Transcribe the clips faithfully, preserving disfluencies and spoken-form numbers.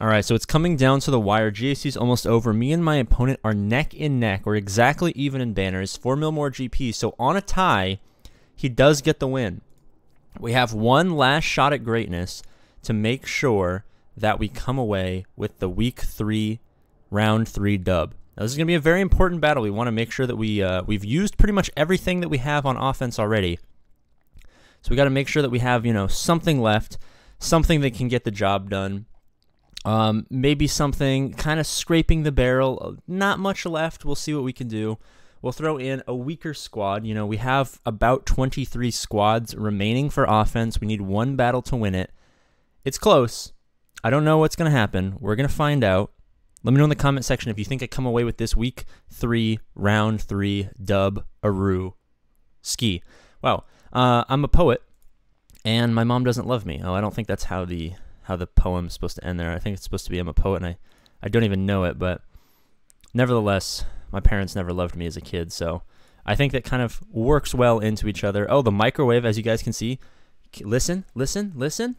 All right, so it's coming down to the wire. G A C's almost over. Me and my opponent are neck in neck. We're exactly even in banners. Four mil more G P. So on a tie, he does get the win. We have one last shot at greatness to make sure that we come away with the week three, round three dub. Now, this is going to be a very important battle. We want to make sure that we, uh, we've used pretty much everything that we have on offense already. So we got to make sure that we have, you know, something left, something that can get the job done. Um, maybe something kind of scraping the barrel. Not much left. We'll see what we can do. We'll throw in a weaker squad. You know, we have about twenty-three squads remaining for offense. We need one battle to win it. It's close. I don't know what's going to happen. We're going to find out. Let me know in the comment section if you think I come away with this week three, round three, dub, Aru, ski. Wow. Uh, I'm a poet, and my mom doesn't love me. Oh, I don't think that's how the... how the poem's supposed to end there. I think it's supposed to be I'm a poet, and I, I don't even know it, but nevertheless, my parents never loved me as a kid, so I think that kind of works well into each other. Oh, the microwave, as you guys can see. Listen, listen, listen.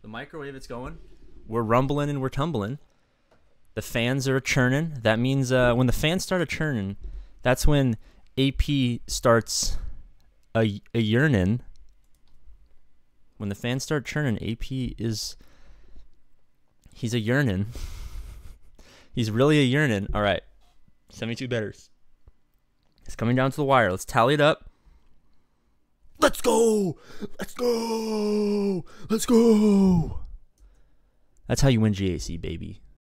The microwave, it's going. We're rumbling and we're tumbling. The fans are churning. That means uh, when the fans start a churning, that's when A P starts a, a yearning. When the fans start churning, A P is, he's a yearning. He's really a yearning. All right, seventy-two betters. It's coming down to the wire. Let's tally it up. Let's go. Let's go. Let's go. That's how you win G A C, baby.